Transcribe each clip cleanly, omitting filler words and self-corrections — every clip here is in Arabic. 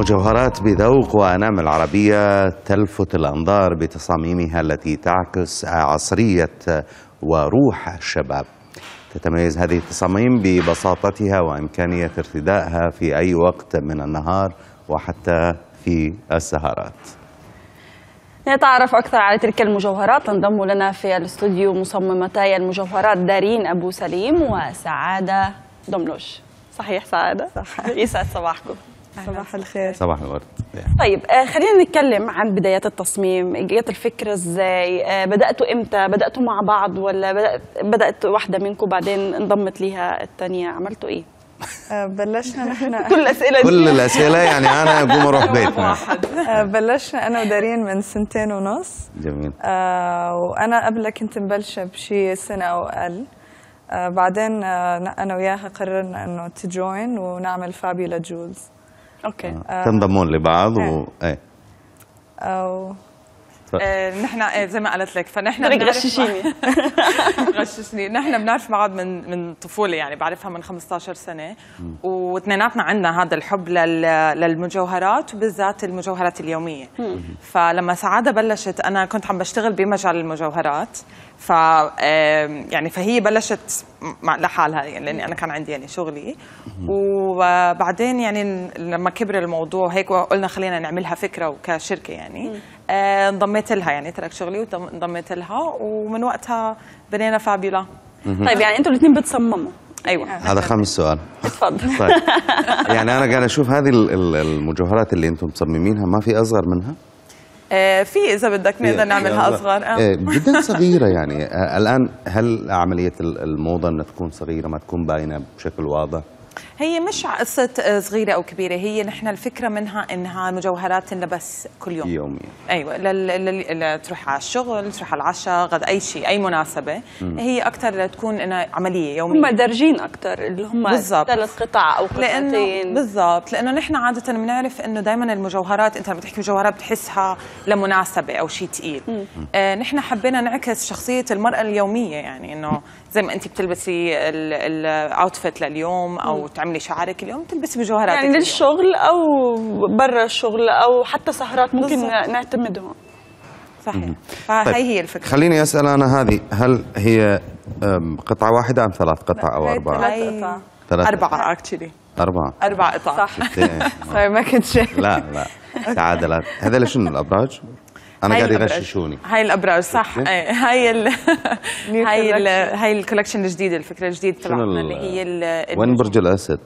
مجوهرات بذوق وأنامل عربية تلفت الأنظار بتصاميمها التي تعكس عصرية وروح الشباب. تتميز هذه التصاميم ببساطتها وإمكانية ارتدائها في أي وقت من النهار وحتى في السهرات. نتعرف أكثر على تلك المجوهرات. انضموا لنا في الاستوديو مصممتاي المجوهرات دارين أبو سليم وسعادة دملوش. صحيح سعادة؟ صح. يسعد صباحكم. صباح الخير. صباح الورد. طيب خلينا نتكلم عن بدايات التصميم. جت الفكرة ازاي؟ بدأتوا امتى؟ بدأتوا مع بعض ولا بدأت واحدة منكم بعدين انضمت ليها الثانية؟ عملتوا ايه؟ بلشنا نحن كل الأسئلة يعني أنا أقوم أروح بيتنا. بلشنا أنا ودارين من 2.5 سنين. جميل. وأنا قبلها كنت مبلشة بشي سنة أو أقل. بعدين أنا وياها قررنا إنه تجوين ونعمل فابيولا جولز. أوكي. تنضمون لبعض و نحن زي ما قالت لك فنحن غششني. نحن بنعرف بعض من طفوله، يعني بعرفها من 15 سنه، واثنيناتنا عندنا هذا الحب للمجوهرات وبالذات المجوهرات اليوميه. فلما سعاده بلشت انا كنت عم بشتغل بمجال المجوهرات، ف يعني فهي بلشت لحالها، يعني لاني انا كان عندي يعني شغلي، وبعدين يعني لما كبر الموضوع هيك قلنا خلينا نعملها فكره وكشركه يعني. انضميت لها، يعني ترك شغلي وانضميت لها، ومن وقتها بنينا فابيولا. طيب يعني انتوا الاثنين بتصمموا؟ ايوه. هذا خامس سؤال. اتفضل. طيب يعني انا قاعد اشوف هذه المجوهرات اللي انتم مصممينها، ما في اصغر منها؟ في اذا بدك نقدر نعملها اصغر. جدا صغيره يعني. الان هل عمليه الموضه انها تكون صغيره ما تكون باينه بشكل واضح؟ هي مش قصة صغيرة أو كبيرة، هي نحن الفكرة منها إنها مجوهرات تنلبس كل يوم يوميا. أيوة، تروح على الشغل، تروح على العشاء، غد، أي شيء، أي مناسبة. هي أكثر تكون إنها عملية يومية. هم دارجين أكثر اللي هم 3 قطع أو قطعتين. بالضبط، لأنه نحن عادة بنعرف إنه دائما المجوهرات أنت لما تحكي مجوهرات بتحسها لمناسبة أو شيء ثقيل. نحن حبينا نعكس شخصية المرأة اليومية، يعني إنه زي ما أنت بتلبسي الأوتفيت لليوم أو تعملي شعرك اليوم تلبسي مجوهرات يعني للشغل او برا الشغل او حتى سهرات ممكن نعتمدهم. صحيح. فهي طيب. هي الفكره. خليني اسال انا، هذه هل هي قطعه واحده ام 3 قطع او 4؟ 3 قطع. 4 اكشلي. 4 قطع. صح. سوري ما كنت شايفه. لا تعادلات. هذول شنو الابراج؟ أنا قاعد يغششوني. هاي الأبراج. صح. هاي الكولكشن الجديدة، الفكرة الجديدة تبعنا اللي هي وين برج الأسد؟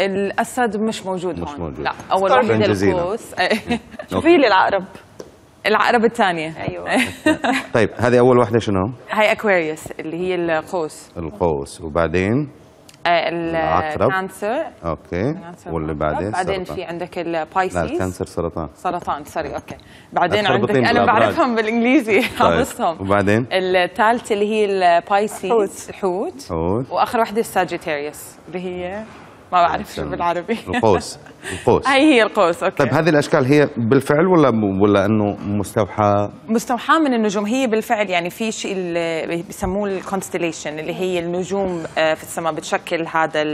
الأسد مش موجود هون. مش موجود. لا، أول واحد القوس. شوفي لي العقرب. العقرب الثانية. أيوه. طيب هذه أول واحدة شنو؟ هاي أكواريوس اللي هي القوس. القوس وبعدين؟ العقرب. كانسر. اوكي. واللي بعدين؟ بعدين في عندك البايسيس. الكانسر سرطان. سرطان، سوري. اوكي. بعدين عندك انا بعرفهم بالانجليزي حافظهم. وبعدين؟ الثالثة اللي هي البايسيس. الحوت. واخر واحدة الساجيتاريوس اللي هي ما بعرف شو بالعربي. القوس. القوس. هي القوس. اوكي. طيب هذه الاشكال هي بالفعل ولا انه مستوحاه؟ مستوحاه من النجوم. هي بالفعل يعني في شيء اللي بسموه الكونستليشن اللي هي النجوم في السماء بتشكل هذا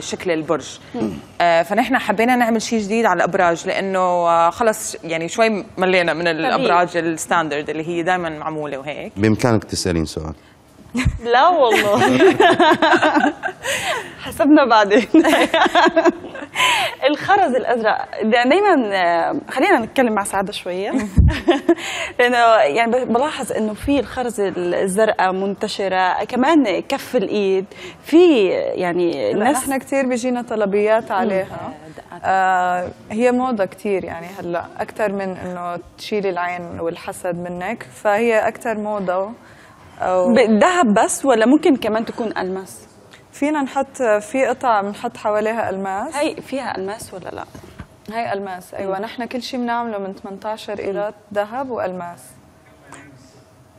شكل البرج. فنحن حبينا نعمل شيء جديد على الابراج، لانه خلص يعني شوي ملينا من الابراج الستاندرد اللي هي دائما معموله وهيك. بامكانك تسالين سؤال. لا والله. حسبنا بعدين. الخرز الازرق دايما خلينا نتكلم مع سعاده شويه. لانه يعني بلاحظ انه في الخرز الزرقاء منتشره، كمان كف الايد في يعني الناس. نحن كثير بيجينا طلبيات عليها. هي موضه كثير يعني هلا اكثر من انه تشيلي العين والحسد منك، فهي اكثر موضه. ذهب بس ولا ممكن كمان تكون ألماس؟ فينا نحط في قطع بنحط حواليها ألماس. هي فيها ألماس ولا لا؟ هي ألماس. أيوة. نحن كل شيء بنعمله من 18 قيراط ذهب وألماس.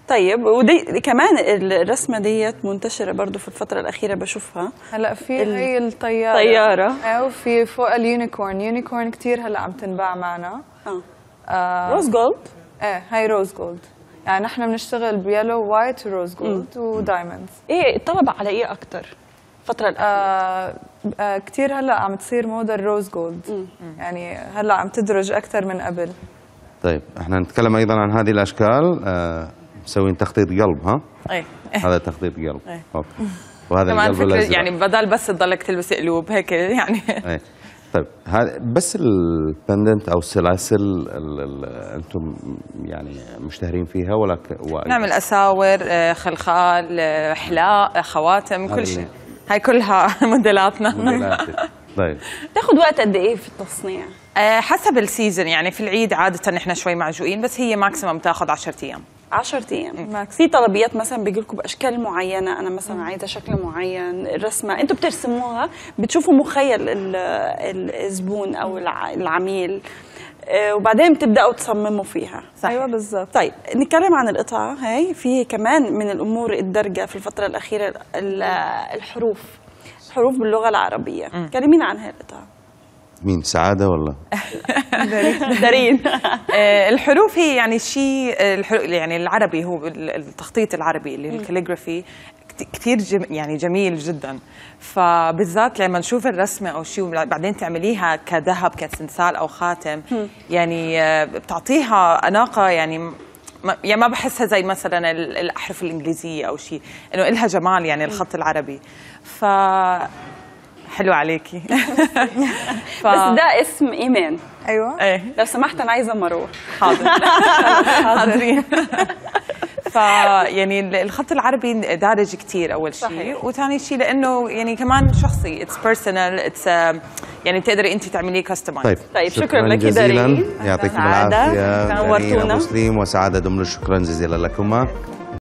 طيب ودي كمان الرسمة ديت منتشرة برضو في الفترة الأخيرة بشوفها. هلا في هي الطيارة. طيارة. أو في فوق اليونيكورن. يونيكورن كتير هلا عم تنباع معنا. روز جولد. إيه هي روز جولد. يعني نحن بنشتغل بيلو وايت وروز جولد ودايموندز. ايه الطلب على ايه اكثر الفترة الأخيرة؟ كتير هلا عم تصير موضه الروز جولد، يعني هلا عم تدرج اكثر من قبل. طيب احنا نتكلم ايضا عن هذه الاشكال، مسوين تخطيط قلب، ها؟ ايه هذا تخطيط قلب. ايه اوكي. وهذا القلب الازرق يعني بدل بس تضلك تلبسي قلوب هيك يعني. ايه طيب هذا بس البندنت او السلاسل انتم يعني مشتهرين فيها ولا نعمل اساور، خلخال، حلاق، خواتم، كل شيء. هاي كلها موديلاتنا. طيب تاخذ وقت قد ايه في التصنيع؟ حسب السيزون، يعني في العيد عاده نحن شوي معجوقين، بس هي ماكسيمم بتاخذ 10 ايام. 10 ايام. في طلبيات مثلا بيجي لكم باشكال معينه، انا مثلا عايزه شكل معين، الرسمه انتم بترسموها، بتشوفوا مخيل الزبون او العميل وبعدين بتبداوا تصمموا فيها. صحيح. ايوه بالظبط. طيب نتكلم عن القطعه هاي، في كمان من الامور الدارجه في الفتره الاخيره الحروف باللغه العربيه. كلمينا عن هاي القطعه. مين سعاده ولا دارين؟ الحروف هي يعني شيء، يعني العربي هو التخطيط العربي اللي الكاليغرافي كثير يعني جميل جدا، فبالذات لما نشوف الرسمه او شيء وبعدين تعمليها كذهب كسنسال او خاتم، يعني بتعطيها اناقه، يعني ما بحسها زي مثلا الاحرف الانجليزيه او شيء، انه لها جمال يعني الخط العربي. ف حلو عليكي. بس ده اسم ايمان. ايوه ايه لو سمحت انا عايزه مروه. حاضر. حاضرين. فيعني الخط العربي دارج كثير اول شيء، وثاني شيء لانه يعني كمان شخصي، اتس بيرسونال، اتس يعني تقدري انت تعمليه كاستمايز. طيب شكرا لك دارين، يعطيك العافيه. نورتونا. مسلم وسعاده دملوش، شكرا جزيلا لكما.